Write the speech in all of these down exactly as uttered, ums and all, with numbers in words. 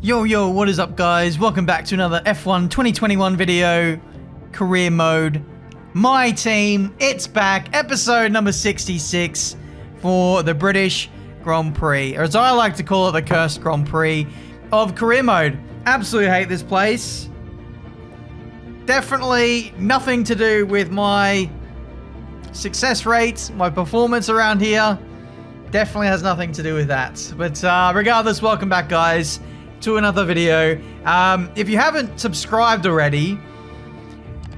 Yo, yo, what is up, guys? Welcome back to another F one twenty twenty-one video, career mode. My team, it's back, episode number sixty-six for the British Grand Prix, or as I like to call it, the cursed Grand Prix of career mode. Absolutely hate this place. Definitely nothing to do with my success rate, my performance around here. Definitely has nothing to do with that. But uh, regardless, welcome back, guys, to another video. Um, if you haven't subscribed already,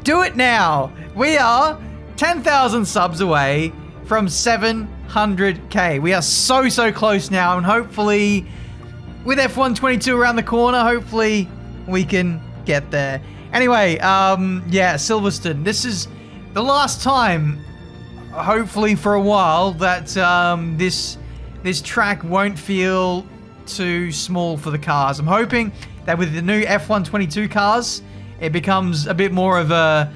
do it now. We are ten thousand subs away from seven hundred K. We are so, so close now, and hopefully with F one twenty-two around the corner, hopefully we can get there. Anyway, um, yeah, Silverstone. This is the last time, hopefully for a while, that um, this, this track won't feel too small for the cars. I'm hoping that with the new F one twenty-two cars, it becomes a bit more of a,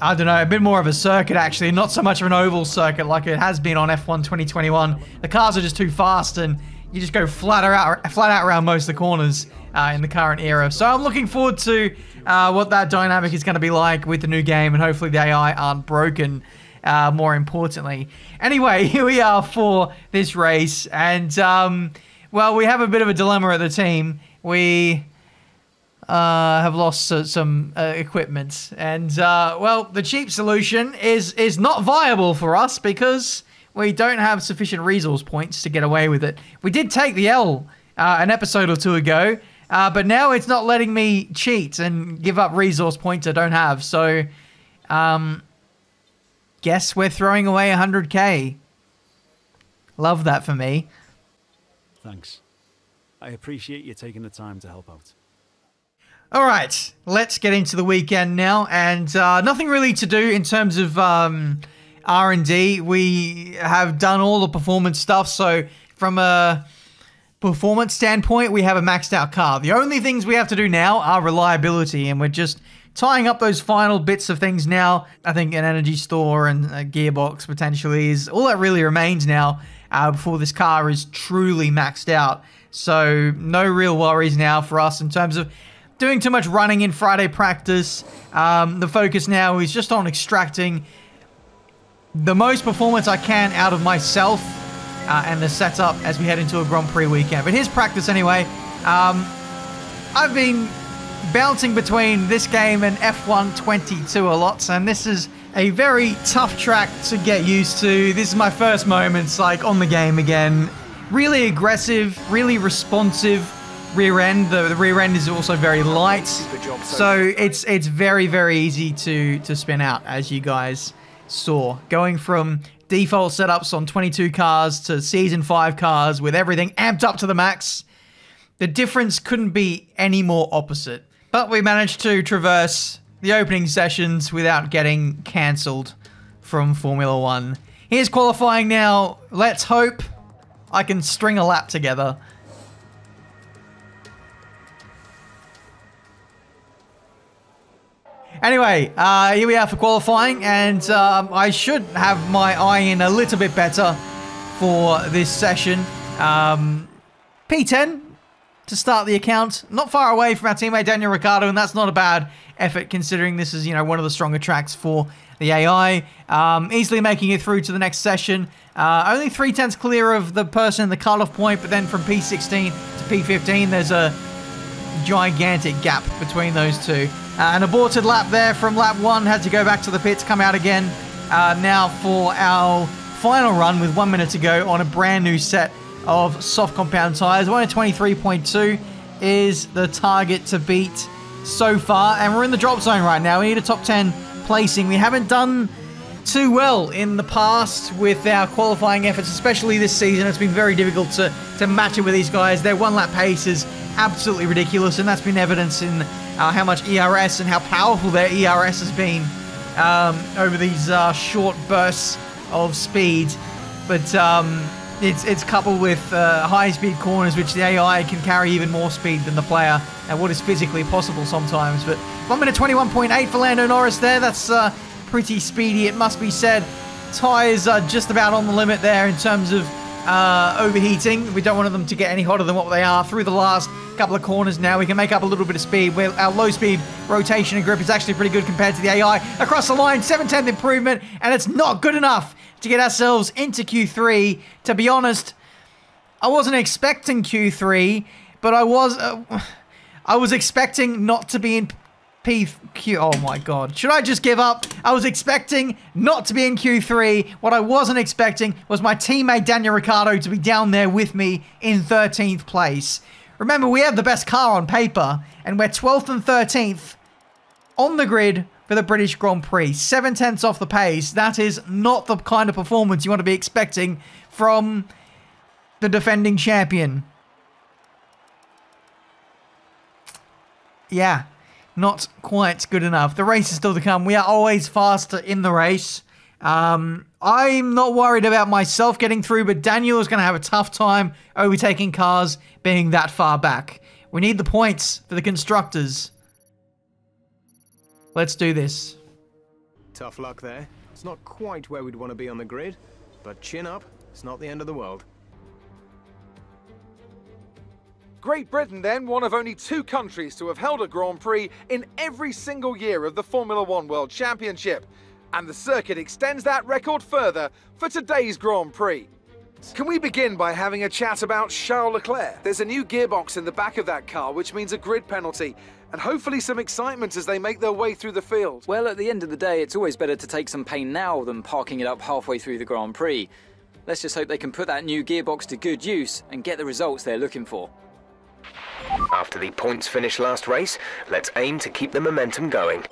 I don't know, a bit more of a circuit actually, not so much of an oval circuit like it has been on F one twenty twenty-one. The cars are just too fast and you just go flat out, flat out around most of the corners uh, in the current era. So I'm looking forward to uh, what that dynamic is going to be like with the new game, and hopefully the A I aren't broken, uh, more importantly. Anyway, here we are for this race, and um, well, we have a bit of a dilemma at the team. We uh, have lost uh, some uh, equipment, and uh, well, the cheap solution is is not viable for us because we don't have sufficient resource points to get away with it. We did take the L uh, an episode or two ago, uh, but now it's not letting me cheat and give up resource points I don't have. So, um, guess we're throwing away one hundred K. Love that for me. Thanks. I appreciate you taking the time to help out. All right, let's get into the weekend now, and uh, nothing really to do in terms of um, R and D. We have done all the performance stuff, so from a performance standpoint, we have a maxed out car. The only things we have to do now are reliability, and we're just tying up those final bits of things now. I think an energy store and a gearbox potentially is all that really remains now. Uh, before this car is truly maxed out. So no real worries now for us in terms of doing too much running in Friday practice. Um, the focus now is just on extracting the most performance I can out of myself uh, and the setup as we head into a Grand Prix weekend. But here's practice anyway. Um, I've been bouncing between this game and F one twenty-two a lot, and this is a very tough track to get used to. This is my first moments like on the game again. Really aggressive, really responsive rear end. The, the rear end is also very light, so it's it's very very easy to to spin out, as you guys saw. Going from default setups on twenty-two cars to season five cars with everything amped up to the max, the difference couldn't be any more opposite. But we managed to traverse the opening sessions without getting cancelled from Formula One. Here's qualifying now. Let's hope I can string a lap together. Anyway, uh, here we are for qualifying, and um, I should have my eye in a little bit better for this session. Um, P ten to start the account. Not far away from our teammate Daniel Ricciardo, and that's not a bad effort considering this is, you know, one of the stronger tracks for the A I. Um, easily making it through to the next session. Uh, only three tenths clear of the person in the cutoff point, but then from P sixteen to P fifteen, there's a gigantic gap between those two. Uh, an aborted lap there from lap one, had to go back to the pits, come out again. Uh, now for our final run with one minute to go on a brand new set of soft compound tires. one twenty-three point two is the target to beat so far, and we're in the drop zone right now. We need a top ten placing. We haven't done too well in the past with our qualifying efforts, especially this season. It's been very difficult to, to match it with these guys. Their one lap pace is absolutely ridiculous, and that's been evidence in uh, how much E R S and how powerful their E R S has been um, over these uh, short bursts of speed. But um, It's, it's coupled with uh, high-speed corners, which the A I can carry even more speed than the player, and what is physically possible sometimes. But one minute twenty-one point eight for Lando Norris there. That's uh, pretty speedy, it must be said. Tyres are just about on the limit there in terms of uh, overheating. We don't want them to get any hotter than what they are. Through the last couple of corners now, we can make up a little bit of speed. Where our low speed rotation and grip is actually pretty good compared to the A I. Across the line, seven tenth improvement, and it's not good enough to get ourselves into Q three. To be honest, I wasn't expecting Q three, but I was... Uh, I was expecting not to be in P Q. Oh my god. Should I just give up? I was expecting not to be in Q three. What I wasn't expecting was my teammate Daniel Ricciardo to be down there with me in thirteenth place. Remember, we have the best car on paper, and we're twelfth and thirteenth on the grid for the British Grand Prix. Seven tenths off the pace. That is not the kind of performance you want to be expecting from the defending champion. Yeah, not quite good enough. The race is still to come. We are always faster in the race. Um, I'm not worried about myself getting through, but Daniel is going to have a tough time overtaking cars being that far back. We need the points for the constructors. Let's do this. Tough luck there. It's not quite where we'd want to be on the grid, but chin up, it's not the end of the world. Great Britain, then, one of only two countries to have held a Grand Prix in every single year of the Formula One World Championship. And the circuit extends that record further for today's Grand Prix. Can we begin by having a chat about Charles Leclerc? There's a new gearbox in the back of that car, which means a grid penalty, and hopefully some excitement as they make their way through the field. Well, at the end of the day, it's always better to take some pain now than parking it up halfway through the Grand Prix. Let's just hope they can put that new gearbox to good use and get the results they're looking for. After the points finish last race, let's aim to keep the momentum going.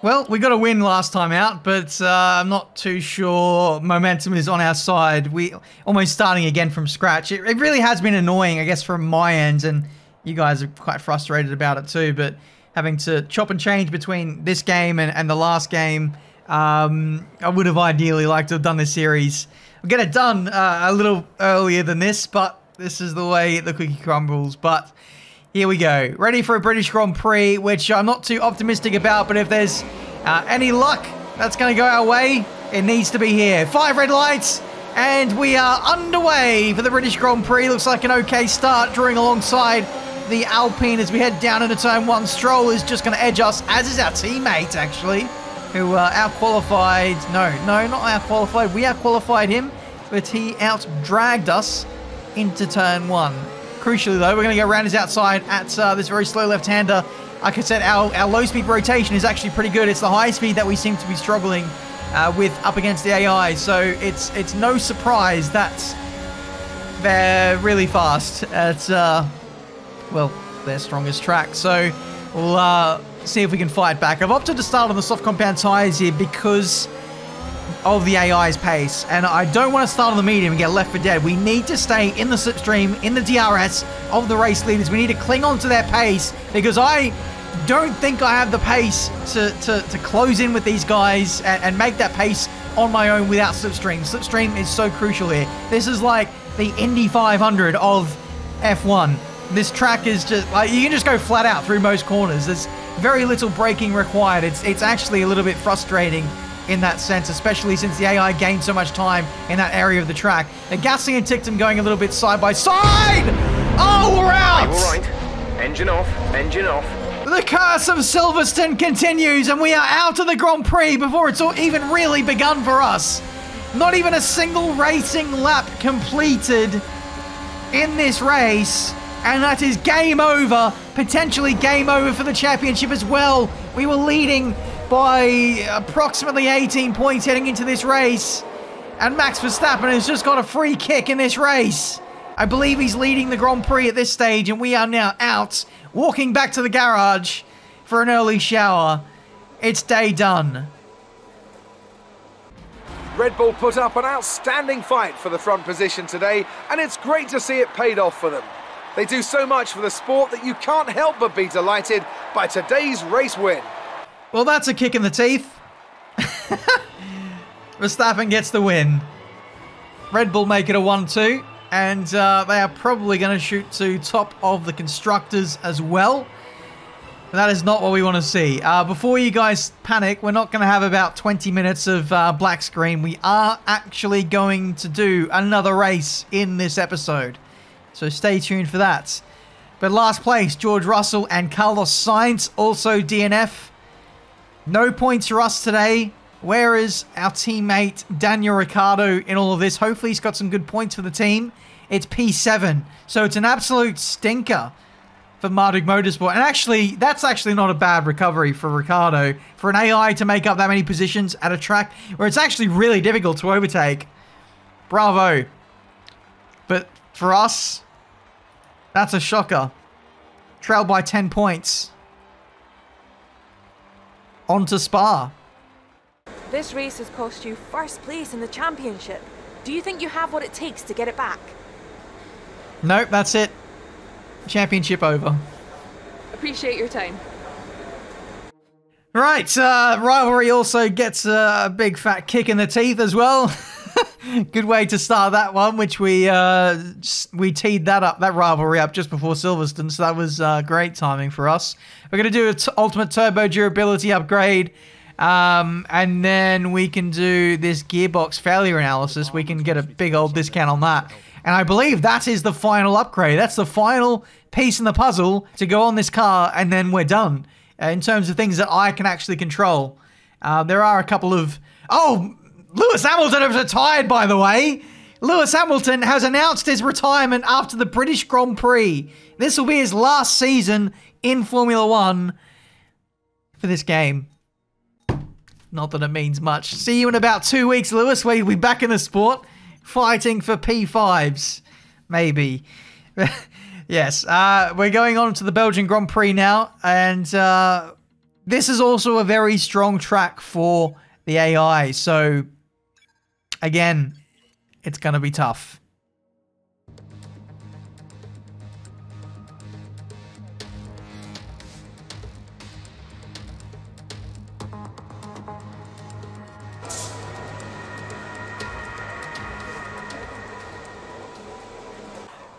Well, we got a win last time out, but uh, I'm not too sure momentum is on our side. We almost starting again from scratch. It, it really has been annoying, I guess, from my end, and you guys are quite frustrated about it too, but having to chop and change between this game and, and the last game, um, I would have ideally liked to have done this series. I'll get it done uh, a little earlier than this, but this is the way the cookie crumbles, but here we go. Ready for a British Grand Prix, which I'm not too optimistic about, but if there's uh, any luck that's going to go our way, it needs to be here. Five red lights, and we are underway for the British Grand Prix. Looks like an okay start, drawing alongside the Alpine as we head down into turn one. Stroll is just going to edge us, as is our teammate, actually, who uh, out-qualified... No, no, not out-qualified. We out-qualified him, but he out-dragged us into turn one. Crucially though, we're going to go around his outside at uh, this very slow left-hander. Like I said, our, our low-speed rotation is actually pretty good. It's the high speed that we seem to be struggling uh, with up against the A I, so it's it's no surprise that they're really fast at, uh, well, their strongest track. So we'll uh, see if we can fight back. I've opted to start on the soft compound tyres here because of the A I's pace, and I don't want to start on the medium and get left for dead. We need to stay in the slipstream, in the D R S of the race leaders. We need to cling on to their pace, because I don't think I have the pace to, to, to close in with these guys and, and make that pace on my own without slipstream. Slipstream is so crucial here. This is like the Indy five hundred of F one. This track is just, like, you can just go flat out through most corners. There's very little braking required. It's, it's actually a little bit frustrating in that sense, especially since the A I gained so much time in that area of the track. And Gasly and Tictum going a little bit side by side! Oh, we're out! All right, engine off, engine off. The curse of Silverstone continues, and we are out of the Grand Prix before it's all even really begun for us. Not even a single racing lap completed in this race, and that is game over, potentially game over for the championship as well. We were leading by approximately eighteen points heading into this race, and Max Verstappen has just got a free kick in this race. I believe he's leading the Grand Prix at this stage, and we are now out, walking back to the garage for an early shower. It's day done. Red Bull put up an outstanding fight for the front position today, and it's great to see it paid off for them. They do so much for the sport that you can't help but be delighted by today's race win. Well, that's a kick in the teeth. Verstappen gets the win. Red Bull make it a one two, and uh, they are probably going to shoot to top of the constructors as well. That is not what we want to see. Uh, before you guys panic, we're not going to have about twenty minutes of uh, black screen. We are actually going to do another race in this episode, so stay tuned for that. But last place, George Russell and Carlos Sainz, also D N F. No points for us today. Where is our teammate Daniel Ricciardo in all of this? Hopefully he's got some good points for the team. It's P seven, so it's an absolute stinker for Marduk Motorsport. And actually, that's actually not a bad recovery for Ricciardo. For an A I to make up that many positions at a track where it's actually really difficult to overtake. Bravo. But for us, that's a shocker. Trailed by ten points. On to Spa. This race has cost you first place in the championship. Do you think you have what it takes to get it back? Nope, that's it. Championship over. Appreciate your time. Right, uh, rivalry also gets a big fat kick in the teeth as well. Good way to start that one, which we uh, we teed that up, that rivalry up just before Silverstone, so that was uh, great timing for us. We're going to do an ultimate turbo durability upgrade, um, and then we can do this gearbox failure analysis. We can get a big old discount on that. And I believe that is the final upgrade. That's the final piece in the puzzle to go on this car, and then we're done. Uh, in terms of things that I can actually control. Uh, there are a couple of... Oh! Lewis Hamilton has retired, by the way! Lewis Hamilton has announced his retirement after the British Grand Prix. This will be his last season in Formula One for this game. Not that it means much. See you in about two weeks, Lewis, where you'll be back in the sport. Fighting for P fives, maybe. Yes, uh, we're going on to the Belgian Grand Prix now, and uh, this is also a very strong track for the A I, so again, it's going to be tough.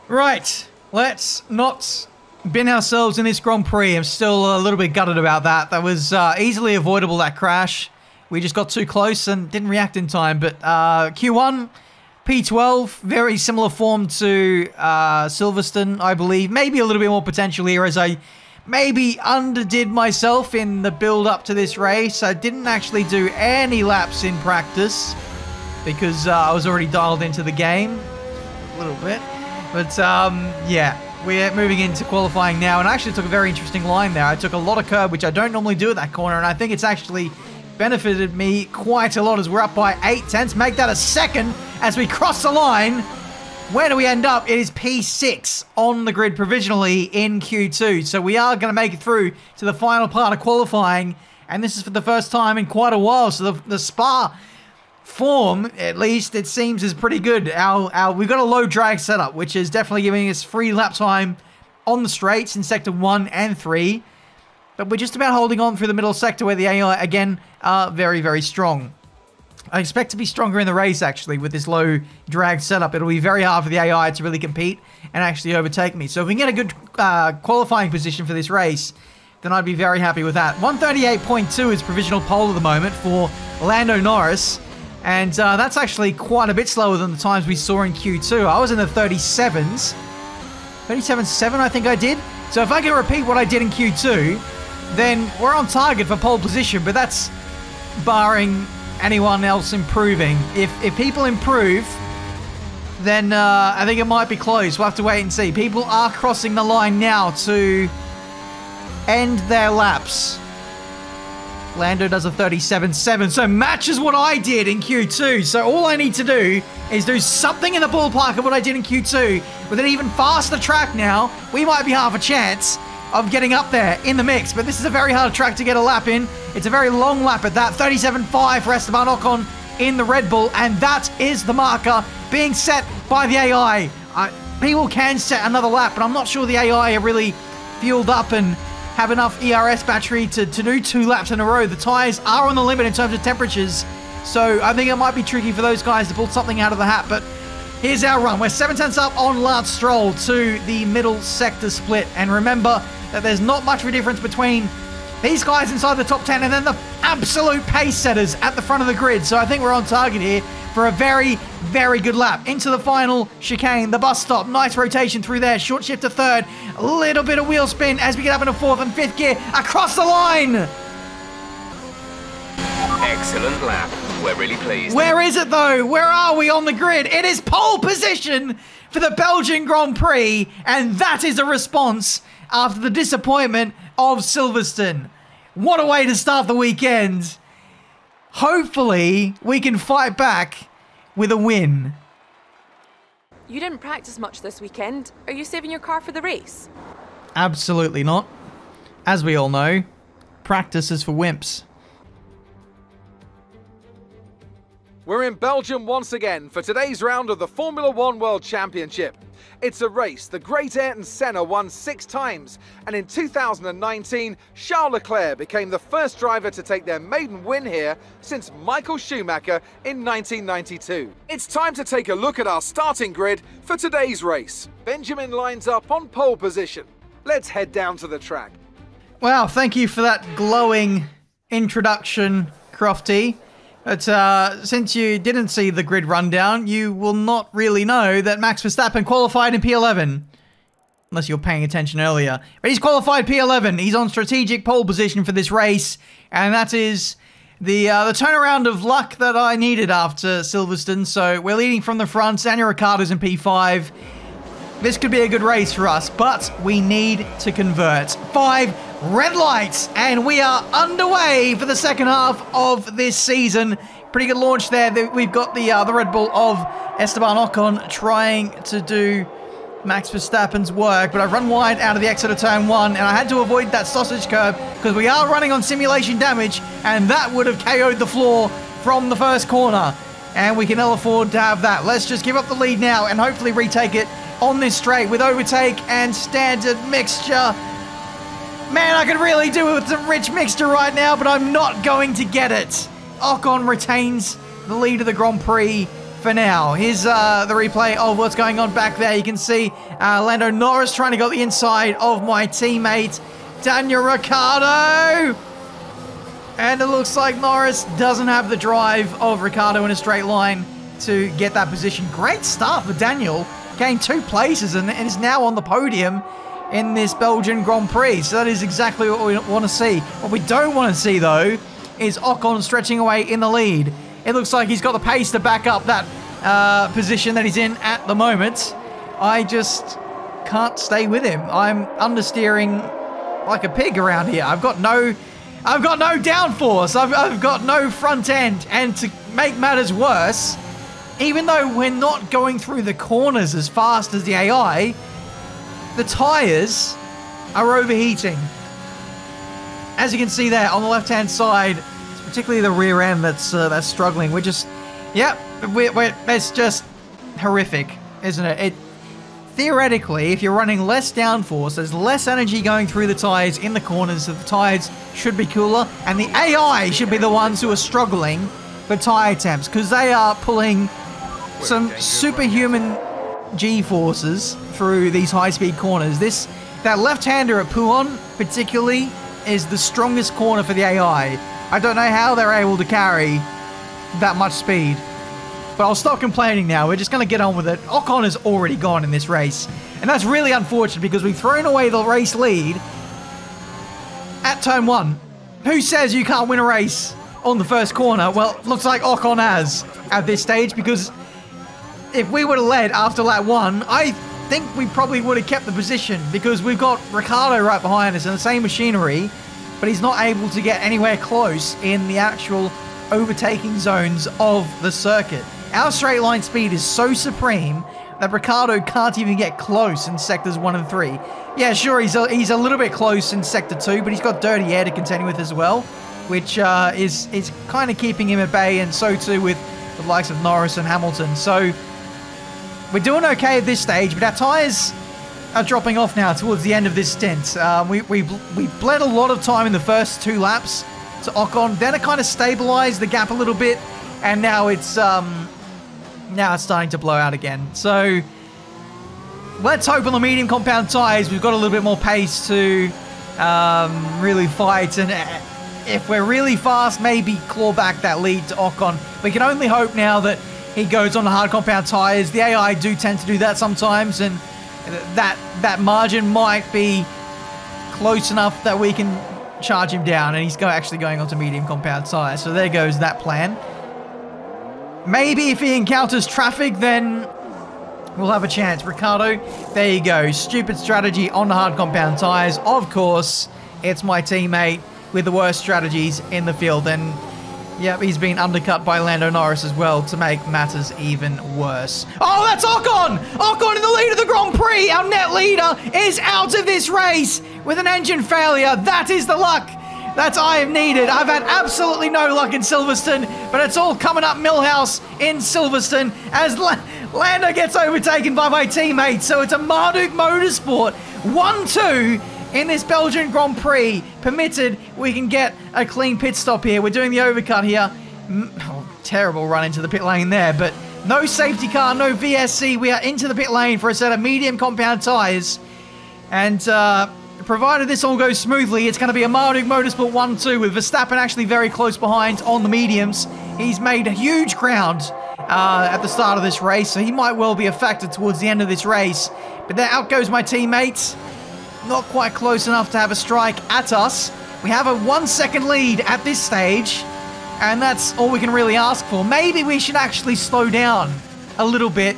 Right, let's not bin ourselves in this Grand Prix. I'm still a little bit gutted about that. That was uh, easily avoidable, that crash. We just got too close and didn't react in time. But uh, Q one, P twelve, very similar form to uh, Silverstone, I believe. Maybe a little bit more potential here, as I maybe underdid myself in the build-up to this race. I didn't actually do any laps in practice because uh, I was already dialed into the game a little bit. But, um, yeah, we're moving into qualifying now. And I actually took a very interesting line there. I took a lot of curb, which I don't normally do at that corner. And I think it's actually benefited me quite a lot, as we're up by eight tenths. Make that a second as we cross the line. Where do we end up? It is P six on the grid provisionally in Q two. So we are going to make it through to the final part of qualifying. And this is for the first time in quite a while. So the, the Spa... form, at least it seems, is pretty good. Our, our we've got a low drag setup, which is definitely giving us free lap time on the straights in sector one and three, but we're just about holding on through the middle sector where the A I again are very very strong. I expect to be stronger in the race actually with this low drag setup. It'll be very hard for the A I to really compete and actually overtake me. So if we can get a good uh, qualifying position for this race, then I'd be very happy with that. one thirty-eight point two is provisional pole at the moment for Lando Norris. And uh, that's actually quite a bit slower than the times we saw in Q two. I was in the thirty-sevens. thirty-seven point seven, I think I did. So if I can repeat what I did in Q two, then we're on target for pole position. But that's barring anyone else improving. If, if people improve, then uh, I think it might be close. We'll have to wait and see. People are crossing the line now to end their laps. Lando does a thirty-seven point seven, so matches what I did in Q two. So all I need to do is do something in the ballpark of what I did in Q two. With an even faster track now, we might be half a chance of getting up there in the mix. But this is a very hard track to get a lap in. It's a very long lap at that. thirty-seven point five for Esteban Ocon in the Red Bull, and that is the marker being set by the A I. Uh, people can set another lap, but I'm not sure the A I are really fueled up and have enough E R S battery to, to do two laps in a row. The tyres are on the limit in terms of temperatures, so I think it might be tricky for those guys to pull something out of the hat. But here's our run. We're seven tenths up on Lance Stroll to the middle sector split. And remember, that there's not much of a difference between these guys inside the top ten and then the absolute pace setters at the front of the grid. So I think we're on target here for a very, very good lap. Into the final chicane, the bus stop. Nice rotation through there. Short shift to third. A little bit of wheel spin as we get up into fourth and fifth gear. Across the line! Excellent lap. We're really pleased. Where is it though? Where are we on the grid? It is pole position for the Belgian Grand Prix, and that is a response after the disappointment of Silverstone. What a way to start the weekend. Hopefully we can fight back with a win. You didn't practice much this weekend. Are you saving your car for the race? Absolutely not. As we all know, practice is for wimps. We're in Belgium once again for today's round of the Formula One World Championship. It's a race the great Ayrton Senna won six times, and in two thousand nineteen, Charles Leclerc became the first driver to take their maiden win here since Michael Schumacher in nineteen ninety-two. It's time to take a look at our starting grid for today's race. Benjamin lines up on pole position. Let's head down to the track. Wow, thank you for that glowing introduction, Crofty. But uh, since you didn't see the grid rundown, you will not really know that Max Verstappen qualified in P eleven. Unless you're paying attention earlier. But he's qualified P eleven. He's on strategic pole position for this race. And that is the uh, the turnaround of luck that I needed after Silverstone. So we're leading from the front. Daniel Ricciardo's in P five. This could be a good race for us, but we need to convert. Five red lights, and we are underway for the second half of this season. Pretty good launch there. We've got the, uh, the Red Bull of Esteban Ocon trying to do Max Verstappen's work, but I've run wide out of the exit of turn one, and I had to avoid that sausage curb because we are running on simulation damage, and that would have K O'd the floor from the first corner, and we can ill afford to have that. Let's just give up the lead now and hopefully retake it on this straight with overtake and standard mixture. Man, I could really do it with some rich mixture right now, but I'm not going to get it. Ocon retains the lead of the Grand Prix for now. Here's uh, the replay of what's going on back there. You can see uh, Lando Norris trying to go the inside of my teammate, Daniel Ricciardo. And it looks like Norris doesn't have the drive of Ricciardo in a straight line to get that position. Great start for Daniel. Gained two places and is now on the podium in this Belgian Grand Prix. So that is exactly what we want to see. What we don't want to see, though, is Ocon stretching away in the lead. It looks like he's got the pace to back up that uh, position that he's in at the moment. I just can't stay with him. I'm understeering like a pig around here. I've got no, I've got no downforce. I've, I've got no front end. And to make matters worse, even though we're not going through the corners as fast as the A I, the tyres are overheating. As you can see there on the left-hand side, it's particularly the rear end that's uh, that's struggling. We're just, yep, yeah, we're, we're, it's just horrific, isn't it? It theoretically, if you're running less downforce, there's less energy going through the tyres in the corners, so the tyres should be cooler, and the A I should be the ones who are struggling for tyre temps, because they are pulling some superhuman G-forces through these high-speed corners. This, that left-hander at Puon, particularly, is the strongest corner for the A I. I don't know how they're able to carry that much speed. But I'll stop complaining now. We're just going to get on with it. Ocon is already gone in this race. And that's really unfortunate because we've thrown away the race lead at turn one. Who says you can't win a race on the first corner? Well, looks like Ocon has at this stage, because if we would have led after lap one, I think we probably would have kept the position, because we've got Ricciardo right behind us in the same machinery, but he's not able to get anywhere close in the actual overtaking zones of the circuit. Our straight line speed is so supreme that Ricciardo can't even get close in sectors one and three. Yeah, sure, he's a, he's a little bit close in sector two, but he's got dirty air to contend with as well, which uh, is, is kind of keeping him at bay, and so too with the likes of Norris and Hamilton. So we're doing okay at this stage, but our tyres are dropping off now towards the end of this stint. Um, we, we, we bled a lot of time in the first two laps to Ocon, then it kind of stabilised the gap a little bit, and now it's um, now it's starting to blow out again. So let's hope on the medium compound tyres we've got a little bit more pace to um, really fight, and if we're really fast, maybe claw back that lead to Ocon. We can only hope now that he goes on the hard compound tyres. The A I do tend to do that sometimes, and that that margin might be close enough that we can charge him down, and he's go actually going on to medium compound tyres. So there goes that plan. Maybe if he encounters traffic, then we'll have a chance. Ricciardo, there you go. Stupid strategy on the hard compound tyres. Of course, it's my teammate with the worst strategies in the field. And, yep, he's been undercut by Lando Norris as well to make matters even worse. Oh, that's Ocon! Ocon in the lead of the Grand Prix. Our net leader is out of this race with an engine failure. That is the luck that I have needed. I've had absolutely no luck in Silverstone, but it's all coming up Millhouse in Silverstone as La Lando gets overtaken by my teammate. So it's a Marduk Motorsport one two in this Belgian Grand Prix. Permitted, we can get a clean pit stop here. We're doing the overcut here. Oh, terrible run into the pit lane there, but no safety car, no V S C. We are into the pit lane for a set of medium compound tyres. And, uh... provided this all goes smoothly, it's going to be a Marduk Motorsport one two with Verstappen actually very close behind on the mediums. He's made a huge ground uh, at the start of this race, so he might well be a factor towards the end of this race. But there out goes my teammates. Not quite close enough to have a strike at us. We have a one second lead at this stage, and that's all we can really ask for. Maybe we should actually slow down a little bit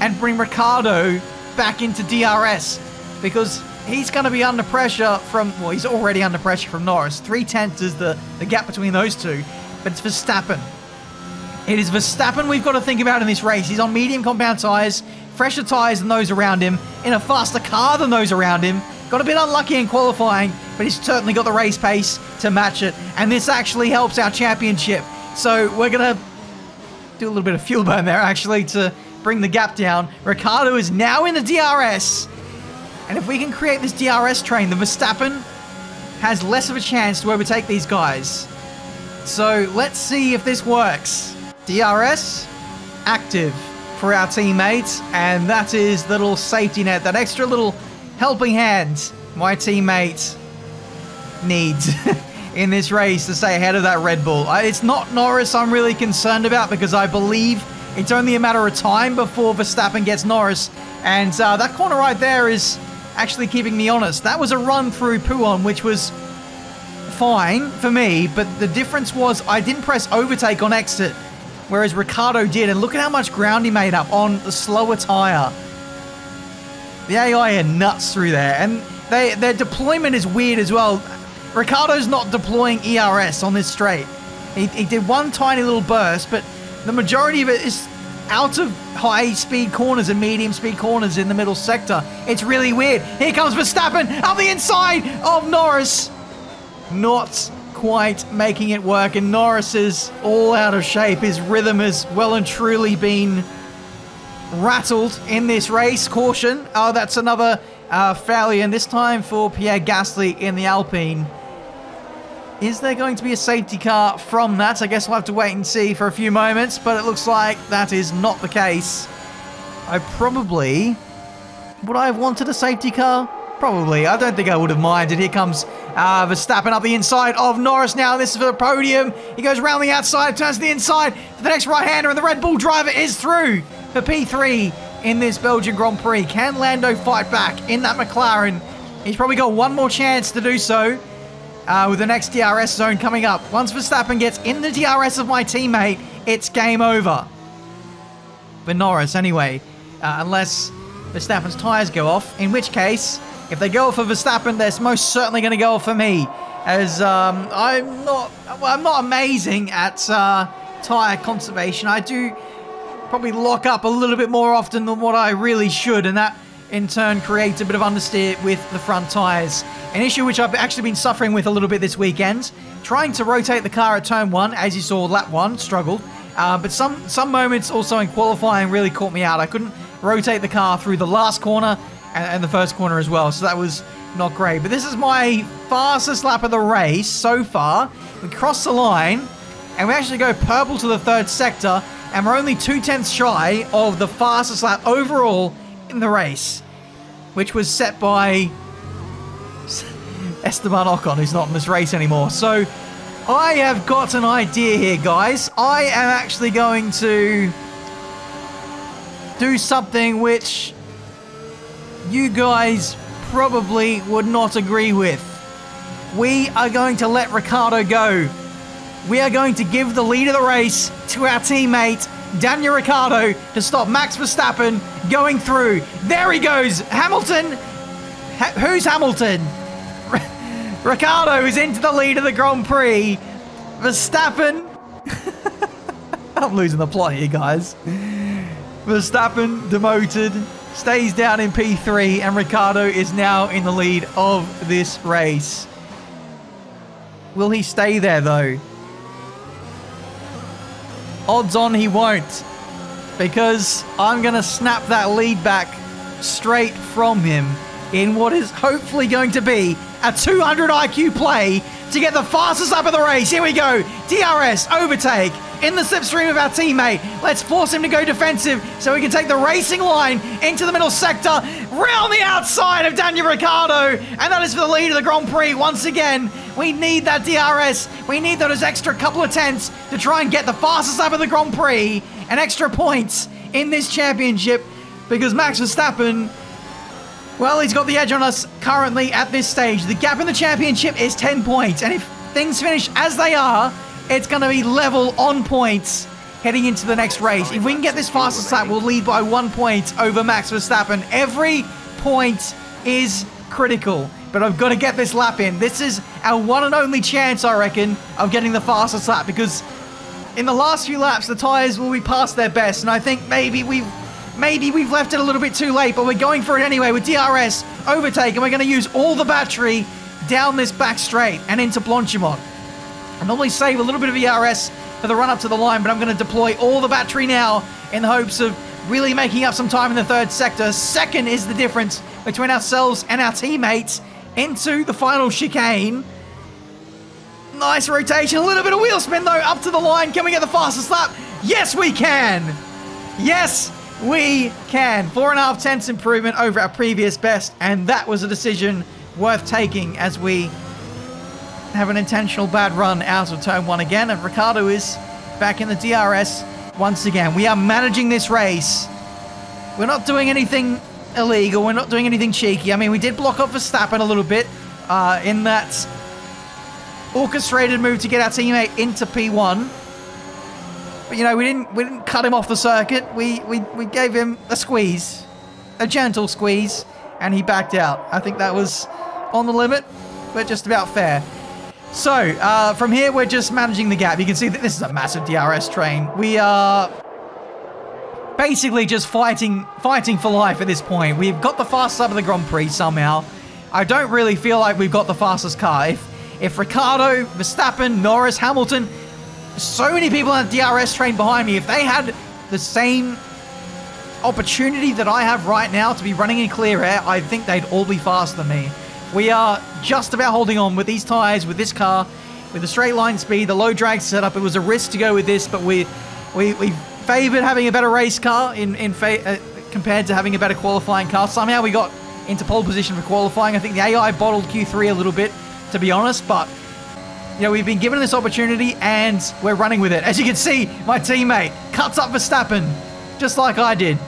and bring Ricciardo back into D R S, because he's going to be under pressure from, well, he's already under pressure from Norris. three tenths is the, the gap between those two, but it's Verstappen. It is Verstappen we've got to think about in this race. He's on medium compound tyres, fresher tyres than those around him, in a faster car than those around him. Got a bit unlucky in qualifying, but he's certainly got the race pace to match it, and this actually helps our championship. So we're going to do a little bit of fuel burn there, actually, to bring the gap down. Ricciardo is now in the D R S. And if we can create this D R S train, the Verstappen has less of a chance to overtake these guys. So let's see if this works. D R S active for our teammates, and that is the little safety net, that extra little helping hand my teammate needs in this race to stay ahead of that Red Bull. It's not Norris I'm really concerned about, because I believe it's only a matter of time before Verstappen gets Norris. And uh, that corner right there is actually keeping me honest. That was a run through Puon, which was fine for me, but the difference was I didn't press overtake on exit, whereas Ricciardo did, and look at how much ground he made up on the slower tyre. The A I are nuts through there, and they, their deployment is weird as well. Ricciardo's not deploying E R S on this straight. He, he did one tiny little burst, but the majority of it is out of high-speed corners and medium-speed corners in the middle sector. It's really weird. Here comes Verstappen up the inside of Norris. Not quite making it work, and Norris is all out of shape. His rhythm has well and truly been rattled in this race. Caution. Oh, that's another uh, failure, and this time for Pierre Gasly in the Alpine. Is there going to be a safety car from that? I guess we'll have to wait and see for a few moments, but it looks like that is not the case. I probably... would I have wanted a safety car? Probably. I don't think I would have minded. Here comes uh, Verstappen up the inside of Norris now. This is for the podium. He goes round the outside, turns to the inside for the next right-hander, and the Red Bull driver is through for P three in this Belgian Grand Prix. Can Lando fight back in that McLaren? He's probably got one more chance to do so. Uh, with the next D R S zone coming up. Once Verstappen gets in the D R S of my teammate, it's game over. But Norris, anyway. Uh, unless Verstappen's tyres go off. In which case, if they go off for Verstappen, they're most certainly going to go off for me. As um, I'm not... Well, I'm not amazing at uh, tyre conservation. I do probably lock up a little bit more often than what I really should. And that, in turn, creates a bit of understeer with the front tyres. An issue which I've actually been suffering with a little bit this weekend. Trying to rotate the car at turn one, as you saw, lap one, struggled. Uh, but some, some moments also in qualifying really caught me out. I couldn't rotate the car through the last corner and, and the first corner as well, so that was not great. But this is my fastest lap of the race so far. We cross the line, and we actually go purple to the third sector, and we're only two tenths shy of the fastest lap overall in the race, which was set by... Esteban Ocon, who's not in this race anymore. So I have got an idea here, guys. I am actually going to do something which you guys probably would not agree with. We are going to let Ricciardo go. We are going to give the lead of the race to our teammate, Daniel Ricciardo, to stop Max Verstappen going through. There he goes. Hamilton. Ha who's Hamilton? Ricciardo is into the lead of the Grand Prix. Verstappen. I'm losing the plot here, guys. Verstappen demoted, stays down in P three, and Ricciardo is now in the lead of this race. Will he stay there, though? Odds on he won't, because I'm going to snap that lead back straight from him in what is hopefully going to be a two hundred I Q play to get the fastest lap of the race. Here we go. D R S, overtake in the slipstream of our teammate. Let's force him to go defensive so we can take the racing line into the middle sector, round the outside of Daniel Ricciardo, and that is for the lead of the Grand Prix once again. We need that D R S. We need those extra couple of tenths to try and get the fastest lap of the Grand Prix and extra points in this championship, because Max Verstappen, well, he's got the edge on us currently at this stage. The gap in the championship is ten points, and if things finish as they are, it's going to be level on points heading into the next race. If we can get this fastest lap, we'll lead by one point over Max Verstappen. Every point is critical, but I've got to get this lap in. This is our one and only chance, I reckon, of getting the fastest lap, because in the last few laps, the tyres will be past their best, and I think maybe we've Maybe we've left it a little bit too late, but we're going for it anyway with D R S, overtake, and we're going to use all the battery down this back straight and into Blanchimont. I normally save a little bit of E R S for the run-up to the line, but I'm going to deploy all the battery now in the hopes of really making up some time in the third sector. Second is the difference between ourselves and our teammates into the final chicane. Nice rotation, a little bit of wheel spin, though, up to the line. Can we get the fastest lap? Yes, we can! Yes! We can. Four and a half tenths improvement over our previous best, and that was a decision worth taking as we have an intentional bad run out of turn one again, and Ricciardo is back in the D R S once again. We are managing this race. We're not doing anything illegal. We're not doing anything cheeky. I mean, we did block off Verstappen a little bit uh, in that orchestrated move to get our teammate into P one. But, you know, we didn't we didn't cut him off the circuit. We, we we gave him a squeeze, a gentle squeeze, and he backed out. I think that was on the limit, but just about fair. So, uh, from here, we're just managing the gap. You can see that this is a massive D R S train. We are basically just fighting fighting for life at this point. We've got the fastest lap of the Grand Prix somehow. I don't really feel like we've got the fastest car. If, if Ricciardo, Verstappen, Norris, Hamilton... so many people on the D R S train behind me, if they had the same opportunity that I have right now to be running in clear air, I think they'd all be faster than me. We are just about holding on with these tyres, with this car, with the straight line speed, the low drag setup. It was a risk to go with this, but we we, we favoured having a better race car in, in fa uh, compared to having a better qualifying car. Somehow we got into pole position for qualifying. I think the A I bottled Q three a little bit, to be honest, but... you know, we've been given this opportunity and we're running with it. As you can see, my teammate cuts up Verstappen, just like I did.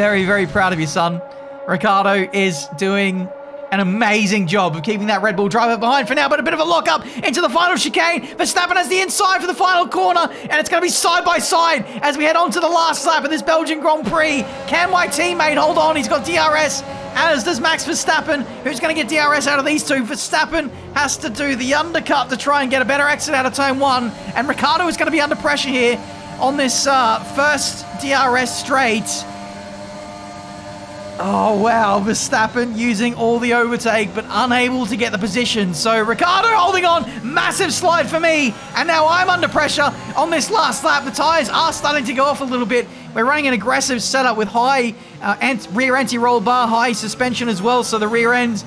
Very, very proud of you, son. Ricciardo is doing an amazing job of keeping that Red Bull driver behind for now, but a bit of a lock-up into the final chicane. Verstappen has the inside for the final corner, and it's going to be side-by-side side as we head on to the last lap of this Belgian Grand Prix. Can my teammate hold on? He's got D R S, as does Max Verstappen, who's going to get D R S out of these two. Verstappen has to do the undercut to try and get a better exit out of turn one, and Ricciardo is going to be under pressure here on this uh, first D R S straight. Oh, wow, Verstappen using all the overtake, but unable to get the position. So Ricciardo holding on, massive slide for me. And now I'm under pressure on this last lap. The tyres are starting to go off a little bit. We're running an aggressive setup with high uh, ant rear anti-roll bar, high suspension as well. So the rear end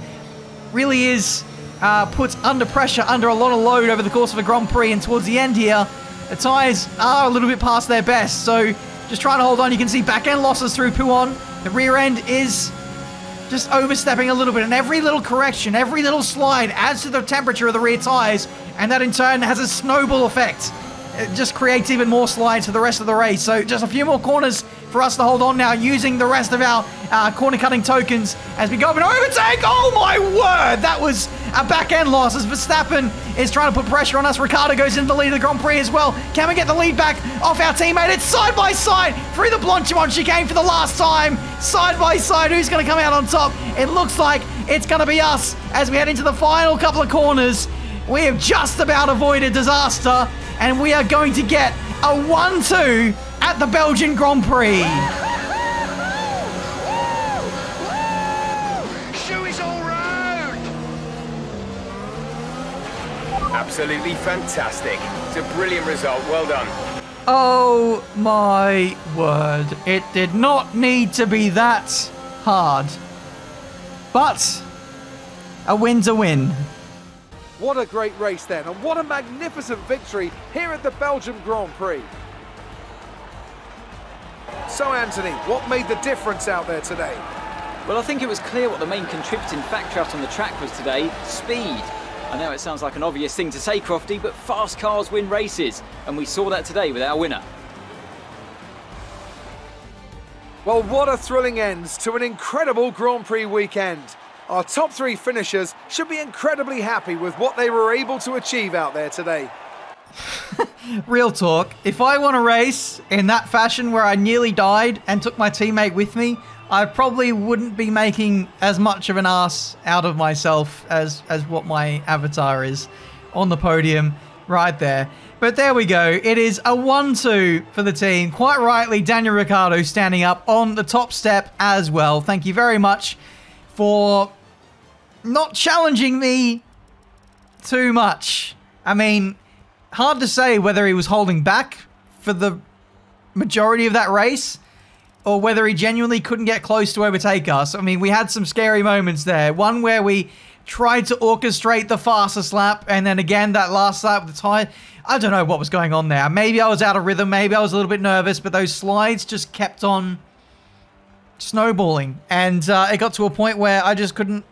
really is uh, put under pressure, under a lot of load over the course of a Grand Prix. And towards the end here, the tyres are a little bit past their best. So just trying to hold on. You can see back end losses through P one. The rear end is just overstepping a little bit, and every little correction, every little slide adds to the temperature of the rear tires, and that in turn has a snowball effect. It just creates even more slides for the rest of the race. So just a few more corners for us to hold on now, using the rest of our uh, corner cutting tokens as we go up and overtake. Oh my word, that was a back end loss as Verstappen is trying to put pressure on us. Ricciardo goes into the lead of the Grand Prix as well. Can we get the lead back off our teammate? It's side by side through the Blanchimont chicane for the last time. Side by side, who's going to come out on top? It looks like it's going to be us as we head into the final couple of corners. We have just about avoided disaster, and we are going to get a one two at the Belgian Grand Prix. Shoe is all round. Absolutely fantastic. It's a brilliant result. Well done. Oh my word. It did not need to be that hard. But a win's a win. What a great race then, and what a magnificent victory here at the Belgian Grand Prix. So Anthony, what made the difference out there today? Well, I think it was clear what the main contributing factor out on the track was today, speed. I know it sounds like an obvious thing to say, Crofty, but fast cars win races, and we saw that today with our winner. Well, what a thrilling end to an incredible Grand Prix weekend. Our top three finishers should be incredibly happy with what they were able to achieve out there today. Real talk, if I won a race in that fashion where I nearly died and took my teammate with me, I probably wouldn't be making as much of an ass out of myself as, as what my avatar is on the podium right there. But there we go. It is a one two for the team. Quite rightly, Daniel Ricciardo standing up on the top step as well. Thank you very much for not challenging me too much. I mean, hard to say whether he was holding back for the majority of that race or whether he genuinely couldn't get close to overtake us. I mean, we had some scary moments there. One where we tried to orchestrate the fastest lap, and then again that last lap with the tire. I don't know what was going on there. Maybe I was out of rhythm, maybe I was a little bit nervous, but those slides just kept on snowballing, and uh, it got to a point where I just couldn't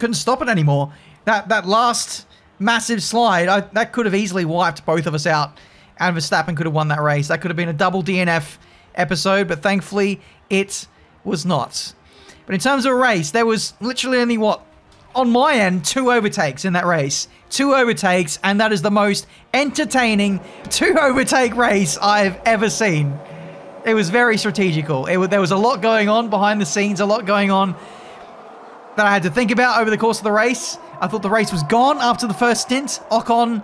couldn't stop it anymore. That that last massive slide, I, that could have easily wiped both of us out, and Verstappen could have won that race. That could have been a double D N F episode, but thankfully it was not. But in terms of a race, there was literally only, what, on my end, two overtakes in that race. Two overtakes, and that is the most entertaining two overtake race I've ever seen. It was very strategical. It, there was a lot going on behind the scenes, a lot going on that I had to think about over the course of the race. I thought the race was gone after the first stint. Ocon,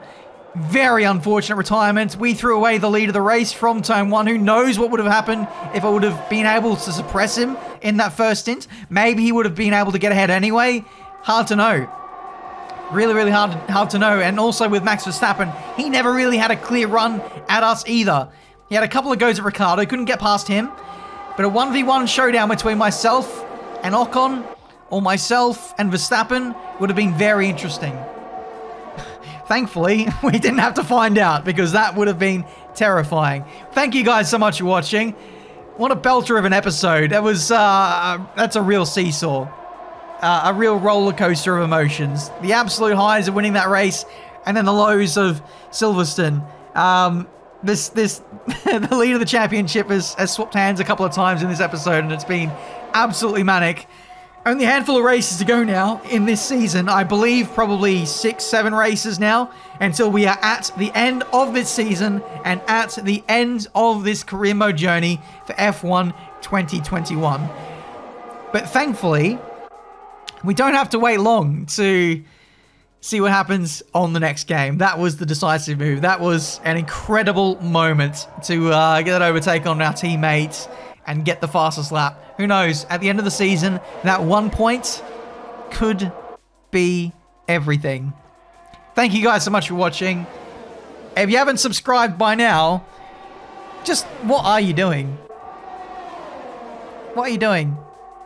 very unfortunate retirement. We threw away the lead of the race from turn one. Who knows what would have happened if I would have been able to suppress him in that first stint. Maybe he would have been able to get ahead anyway. Hard to know. Really, really hard, hard to know. And also with Max Verstappen, he never really had a clear run at us either. He had a couple of goes at Ricciardo, couldn't get past him. But a one v one showdown between myself and Ocon, or myself and Verstappen, would have been very interesting. Thankfully, we didn't have to find out, because that would have been terrifying. Thank you guys so much for watching. What a belter of an episode. That was, uh, that's a real seesaw. Uh, a real roller coaster of emotions. The absolute highs of winning that race, and then the lows of Silverstone. Um... This, this, the lead of the championship has, has swapped hands a couple of times in this episode, and it's been absolutely manic. Only a handful of races to go now in this season. I believe probably six, seven races now until we are at the end of this season and at the end of this career mode journey for F one twenty twenty-one. But thankfully, we don't have to wait long to see what happens on the next game. That was the decisive move. That was an incredible moment to uh, get that overtake on our teammates and get the fastest lap. Who knows? At the end of the season, that one point could be everything. Thank you guys so much for watching. If you haven't subscribed by now, just what are you doing? What are you doing?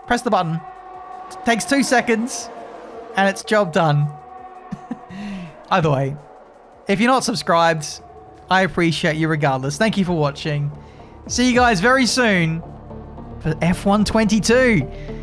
Press the button. It takes two seconds and it's job done. Either way, if you're not subscribed, I appreciate you regardless. Thank you for watching. See you guys very soon for F one twenty-two.